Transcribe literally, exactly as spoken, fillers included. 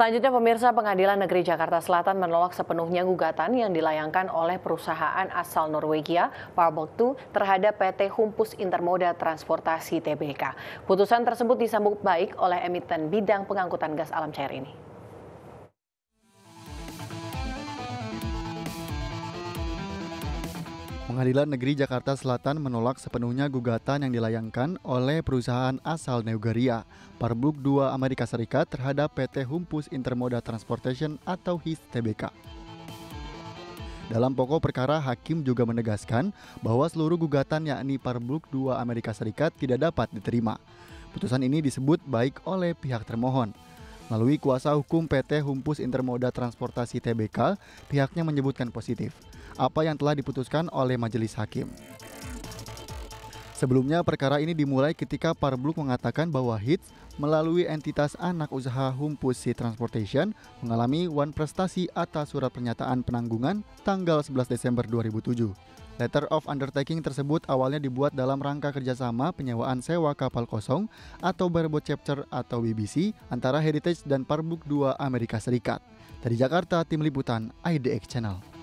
Selanjutnya pemirsa, Pengadilan Negeri Jakarta Selatan menolak sepenuhnya gugatan yang dilayangkan oleh perusahaan asal Norwegia Parbulk kedua terhadap P T Humpuss Intermoda Transportasi Tbk. Putusan tersebut disambut baik oleh emiten bidang pengangkutan gas alam cair ini. Pengadilan Negeri Jakarta Selatan menolak sepenuhnya gugatan yang dilayangkan oleh perusahaan asal Norwegia Parbulk kedua Amerika Serikat terhadap P T Humpuss Intermoda Transportation atau H I T S Tbk. Dalam pokok perkara, hakim juga menegaskan bahwa seluruh gugatan yakni Parbulk kedua Amerika Serikat tidak dapat diterima. Putusan ini disebut baik oleh pihak termohon. Melalui kuasa hukum P T Humpuss Intermoda Transportasi Tbk, pihaknya menyebutkan positif apa yang telah diputuskan oleh majelis hakim. Sebelumnya, perkara ini dimulai ketika Parbulk mengatakan bahwa H I T S melalui entitas anak usaha Humpuss Transportation mengalami wan prestasi atas surat pernyataan penanggungan tanggal sebelas Desember dua ribu tujuh. Letter of undertaking tersebut awalnya dibuat dalam rangka kerjasama penyewaan sewa kapal kosong atau bareboat charter atau B B C antara Heritage dan Parbulk kedua Amerika Serikat. Dari Jakarta, Tim Liputan I D X Channel.